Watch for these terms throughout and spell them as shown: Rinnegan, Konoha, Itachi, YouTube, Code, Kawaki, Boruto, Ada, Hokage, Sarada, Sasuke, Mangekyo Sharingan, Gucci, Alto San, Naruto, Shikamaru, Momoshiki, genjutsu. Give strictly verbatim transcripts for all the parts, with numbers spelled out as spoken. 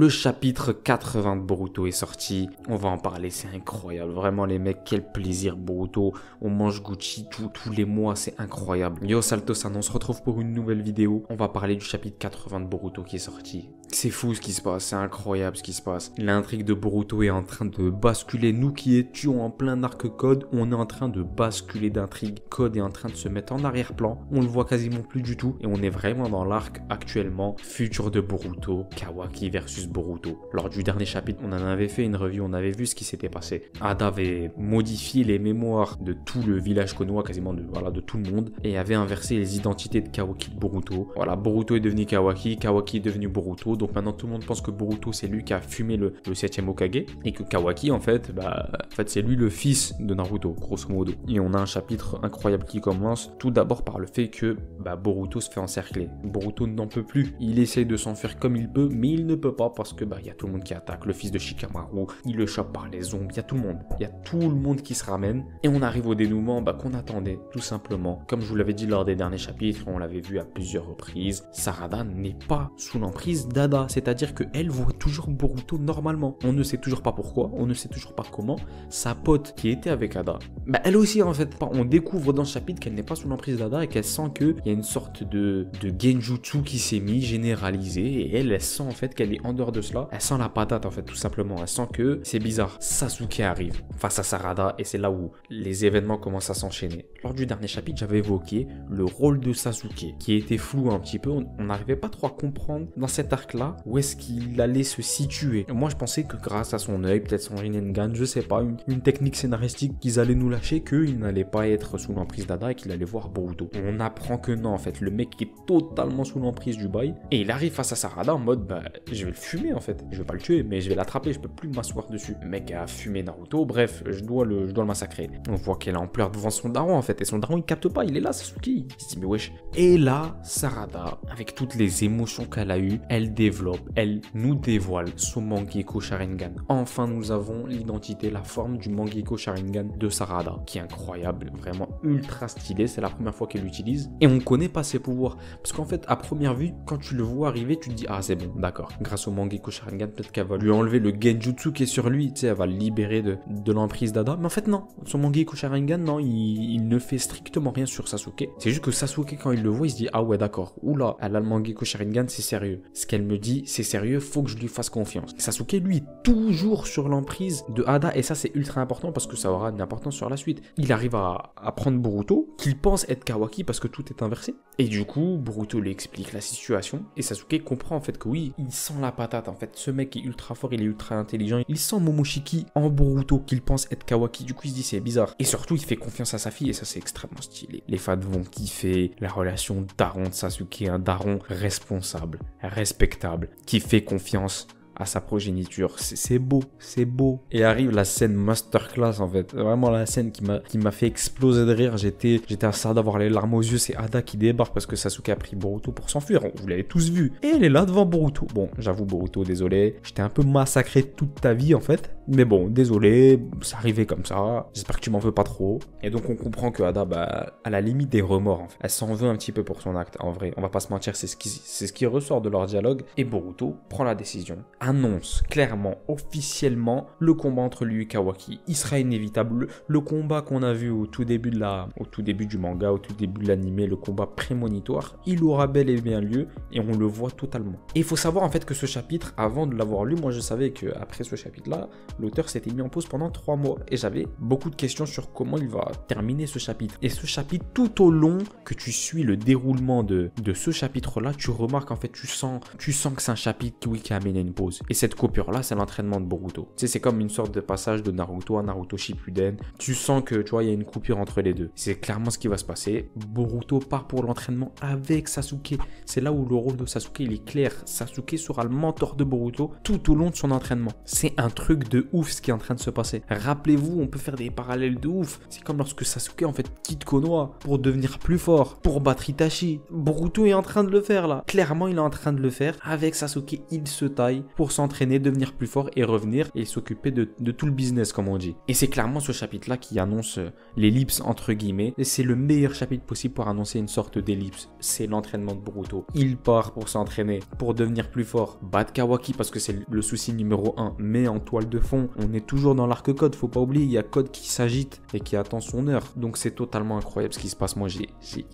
Le chapitre quatre-vingts de Boruto est sorti, on va en parler, c'est incroyable, vraiment les mecs, quel plaisir Boruto, on mange Gucci tout, tous les mois, c'est incroyable. Yo, Alto San, on se retrouve pour une nouvelle vidéo, on va parler du chapitre quatre-vingts de Boruto qui est sorti. C'est fou ce qui se passe, c'est incroyable ce qui se passe. L'intrigue de Boruto est en train de basculer, nous qui étions en plein arc Code, on est en train de basculer d'intrigue. Code est en train de se mettre en arrière-plan, on le voit quasiment plus du tout, et on est vraiment dans l'arc actuellement, futur de Boruto, Kawaki versus Boruto. Lors du dernier chapitre, on en avait fait une review, on avait vu ce qui s'était passé. Ada avait modifié les mémoires de tout le village Konoha, quasiment de, voilà, de tout le monde, et avait inversé les identités de Kawaki et de Boruto. Voilà, Boruto est devenu Kawaki, Kawaki est devenu Boruto, donc maintenant tout le monde pense que Boruto c'est lui qui a fumé le, le septième Hokage, et que Kawaki en fait, bah, en fait c'est lui le fils de Naruto, grosso modo. Et on a un chapitre incroyable qui commence, tout d'abord par le fait que bah, Boruto se fait encercler. Boruto n'en peut plus, il essaye de s'enfuir comme il peut, mais il ne peut pas parce que bah il y a tout le monde qui attaque, le fils de Shikamaru, il le chope par les ombres, il y a tout le monde, il y a tout le monde qui se ramène et on arrive au dénouement bah, qu'on attendait tout simplement. Comme je vous l'avais dit lors des derniers chapitres, on l'avait vu à plusieurs reprises, Sarada n'est pas sous l'emprise d'Ada, c'est-à-dire qu'elle voit toujours Boruto normalement. On ne sait toujours pas pourquoi, on ne sait toujours pas comment, sa pote qui était avec Ada, bah elle aussi en fait, on découvre dans ce chapitre qu'elle n'est pas sous l'emprise d'Ada et qu'elle sent qu'il y a une sorte de, de genjutsu qui s'est mis généralisé et elle, elle sent en fait qu'elle est en dehors de cela, elle sent la patate en fait tout simplement, elle sent que c'est bizarre. Sasuke arrive face à Sarada et c'est là où les événements commencent à s'enchaîner. Lors du dernier chapitre, j'avais évoqué le rôle de Sasuke qui était flou un petit peu, on n'arrivait pas trop à comprendre dans cet arc là où est-ce qu'il allait se situer. Et moi je pensais que grâce à son œil, peut-être son Rinnegan, je sais pas, une, une technique scénaristique qu'ils allaient nous lâcher, qu'il n'allait pas être sous l'emprise d'Ada et qu'il allait voir Boruto. On apprend que non en fait, le mec est totalement sous l'emprise du bail et il arrive face à Sarada en mode bah je vais le fumer en fait, je vais pas le tuer mais je vais l'attraper, je peux plus m'asseoir dessus. Le mec a fumé Naruto, bref, je dois le, je dois le massacrer. On voit qu'elle est en pleurs devant son daron en fait, et son daron il capte pas, il est là Sasuke, il se dit mais wesh. Et là, Sarada, avec toutes les émotions qu'elle a eues, elle développe, elle nous dévoile son Mangekyo Sharingan. Enfin nous avons l'identité, la forme du Mangekyo Sharingan de Sarada, qui est incroyable, vraiment ultra stylé, c'est la première fois qu'elle l'utilise, et on connaît pas ses pouvoirs, parce qu'en fait à première vue, quand tu le vois arriver, tu te dis ah c'est bon, d'accord, grâce au Mangekyo Sharingan, peut-être qu'elle va lui enlever le genjutsu qui est sur lui, tu sais, elle va le libérer de, de l'emprise d'Ada, mais en fait non, son Mangekyo Sharingan, non, il, il ne fait strictement rien sur Sasuke, c'est juste que Sasuke quand il le voit, il se dit ah ouais d'accord, oula, elle a le Mangekyo Sharingan, c'est sérieux, ce qu'elle me dit, c'est sérieux, faut que je lui fasse confiance. Sasuke lui est toujours sur l'emprise de Ada, et ça c'est ultra important parce que ça aura une importance sur la suite. Il arrive à, à prendre Boruto, qu'il pense être Kawaki parce que tout est inversé, et du coup, Boruto lui explique la situation, et Sasuke comprend en fait que oui, il sent la patate en fait, ce mec est ultra fort, il est ultra intelligent, il sent Momoshiki en Boruto qu'il pense être Kawaki, du coup il se dit c'est bizarre, et surtout il fait confiance à sa fille et ça c'est extrêmement stylé. Les fans vont kiffer la relation daron de Sasuke, un daron responsable, respectable, qui fait confiance à sa progéniture, c'est beau, c'est beau. Et arrive la scène masterclass en fait, vraiment la scène qui m'a qui m'a fait exploser de rire, j'étais j'étais à ça d'avoir les larmes aux yeux, c'est Ada qui débarque parce que Sasuke a pris Boruto pour s'enfuir, vous l'avez tous vu, et elle est là devant Boruto. Bon, j'avoue Boruto, désolé, j'étais un peu massacré toute ta vie en fait, mais bon, désolé, ça arrivait comme ça, j'espère que tu m'en veux pas trop. Et donc on comprend que Ada, bah, à la limite des remords en fait, elle s'en veut un petit peu pour son acte, en vrai, on va pas se mentir, c'est ce qui, c'est ce qui ressort de leur dialogue, et Boruto prend la décision, annonce clairement, officiellement, le combat entre lui et Kawaki. Il sera inévitable. Le combat qu'on a vu au tout début de la, au tout début du manga, au tout début de l'anime, le combat prémonitoire, il aura bel et bien lieu et on le voit totalement. Et il faut savoir en fait que ce chapitre, avant de l'avoir lu, moi je savais que après ce chapitre-là, l'auteur s'était mis en pause pendant trois mois et j'avais beaucoup de questions sur comment il va terminer ce chapitre. Et ce chapitre, tout au long que tu suis le déroulement de, de ce chapitre-là, tu remarques en fait, tu sens, tu sens que c'est un chapitre qui, oui, qui a amené une pause. Et cette coupure-là, c'est l'entraînement de Boruto. Tu sais, c'est comme une sorte de passage de Naruto à Naruto Shippuden. Tu sens que, tu vois, il y a une coupure entre les deux. C'est clairement ce qui va se passer. Boruto part pour l'entraînement avec Sasuke. C'est là où le rôle de Sasuke, il est clair. Sasuke sera le mentor de Boruto tout au long de son entraînement. C'est un truc de ouf ce qui est en train de se passer. Rappelez-vous, on peut faire des parallèles de ouf. C'est comme lorsque Sasuke en fait quitte Konoha pour devenir plus fort, pour battre Itachi. Boruto est en train de le faire là. Clairement, il est en train de le faire. Avec Sasuke, il se taille pour s'entraîner, devenir plus fort et revenir et s'occuper de, de tout le business comme on dit. Et c'est clairement ce chapitre là qui annonce l'ellipse entre guillemets. Et c'est le meilleur chapitre possible pour annoncer une sorte d'ellipse. C'est l'entraînement de Boruto. Il part pour s'entraîner, pour devenir plus fort, battre Kawaki parce que c'est le souci numéro un. Mais en toile de fond, on est toujours dans l'arc Code, faut pas oublier, il y a Code qui s'agite et qui attend son heure. Donc c'est totalement incroyable ce qui se passe. Moi j'ai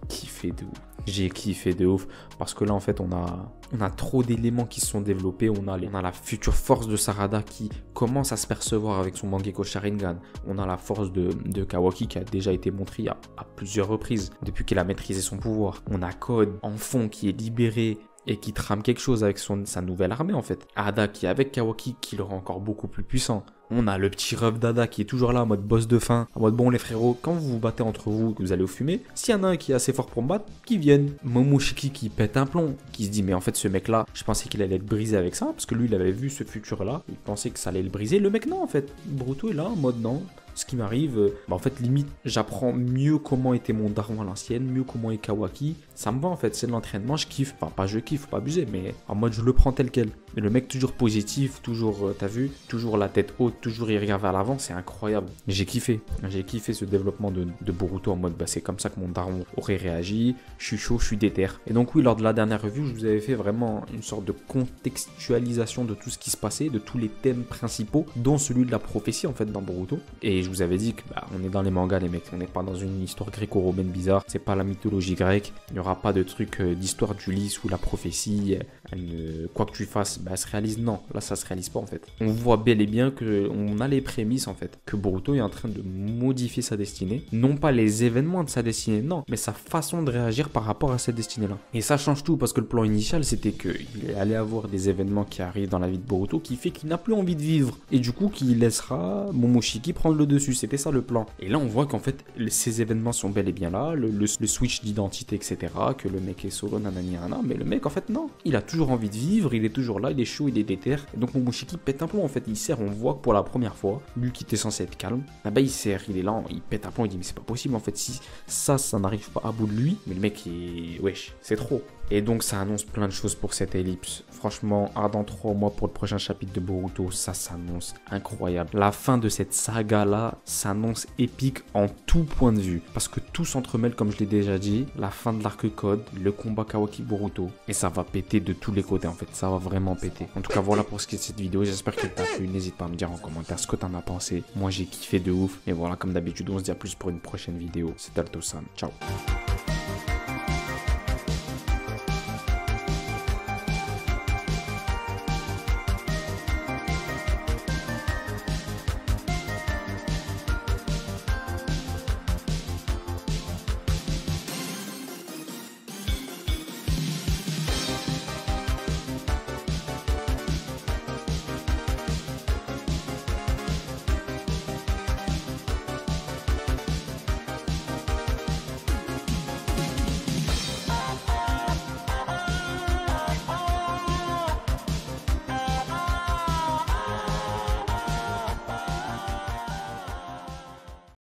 kiffé de ouf. J'ai kiffé de ouf parce que là en fait on a, on a trop d'éléments qui se sont développés. On a, les, on a la future force de Sarada qui commence à se percevoir avec son Mangekyo Sharingan. On a la force de, de Kawaki qui a déjà été montrée à, à plusieurs reprises depuis qu'elle a maîtrisé son pouvoir. On a Code en fond qui est libéré et qui trame quelque chose avec son, sa nouvelle armée en fait. Ada qui est avec Kawaki qui le rend encore beaucoup plus puissant. On a le petit ref d'Ada qui est toujours là en mode boss de fin, en mode bon les frérots, quand vous vous battez entre vous, que vous allez au fumer, s'il y en a un qui est assez fort pour me battre, qui vienne. Momoshiki qui pète un plomb, qui se dit mais en fait ce mec là, je pensais qu'il allait être brisé avec ça, parce que lui il avait vu ce futur là, il pensait que ça allait le briser, le mec non en fait. Boruto est là en mode non, ce qui m'arrive, bah en fait limite j'apprends mieux comment était mon daron à l'ancienne, mieux comment est Kawaki, ça me va en fait, c'est de l'entraînement, je kiffe, enfin pas je kiffe, faut pas abuser, mais en mode je le prends tel quel. Mais le mec toujours positif, toujours, t'as vu, toujours la tête haute, toujours il regarde vers l'avant, c'est incroyable. J'ai kiffé, j'ai kiffé ce développement de, de Boruto en mode bah, c'est comme ça que mon daron aurait réagi, je suis chaud, je suis déter. Et donc oui, lors de la dernière revue, je vous avais fait vraiment une sorte de contextualisation de tout ce qui se passait, de tous les thèmes principaux, dont celui de la prophétie en fait dans Boruto. Et je vous avais dit que bah, on est dans les mangas les mecs, on n'est pas dans une histoire gréco-romaine bizarre, c'est pas la mythologie grecque, il n'y aura pas de truc euh, d'histoire d'Ulysse ou la prophétie, euh, quoi que tu fasses, bah, se réalise, non, là ça se réalise pas en fait. On voit bel et bien qu'on a les prémices en fait, que Boruto est en train de modifier sa destinée, non pas les événements de sa destinée, non, mais sa façon de réagir par rapport à cette destinée là. Et ça change tout parce que le plan initial c'était qu'il allait avoir des événements qui arrivent dans la vie de Boruto qui fait qu'il n'a plus envie de vivre et du coup qui laissera Momoshiki prendre le dessus, c'était ça le plan. Et là on voit qu'en fait ces événements sont bel et bien là, le, le, le switch d'identité etc, que le mec est solo nanani nana, mais le mec en fait non, il a toujours envie de vivre, il est toujours là, il est chaud, il est déter. Et donc Momoshiki pète un plomb en fait, il sert, on voit que pour la première fois, lui qui était censé être calme, là bas il sert, il est là, il pète un plomb, il dit mais c'est pas possible en fait, si ça, ça n'arrive pas à bout de lui, mais le mec est... wesh, c'est trop. Et donc ça annonce plein de choses pour cette ellipse. Franchement, à dans trois mois pour le prochain chapitre de Boruto, ça s'annonce incroyable. La fin de cette saga là s'annonce épique en tout point de vue. Parce que tout s'entremêle comme je l'ai déjà dit. La fin de l'arc Code, le combat Kawaki Boruto. Et ça va péter de tous les côtés en fait, ça va vraiment péter. En tout cas voilà pour ce qui est de cette vidéo, j'espère qu'elle t'a plu. N'hésite pas à me dire en commentaire ce que t'en as pensé. Moi j'ai kiffé de ouf. Et voilà comme d'habitude on se dit à plus pour une prochaine vidéo. C'est Alto San, ciao.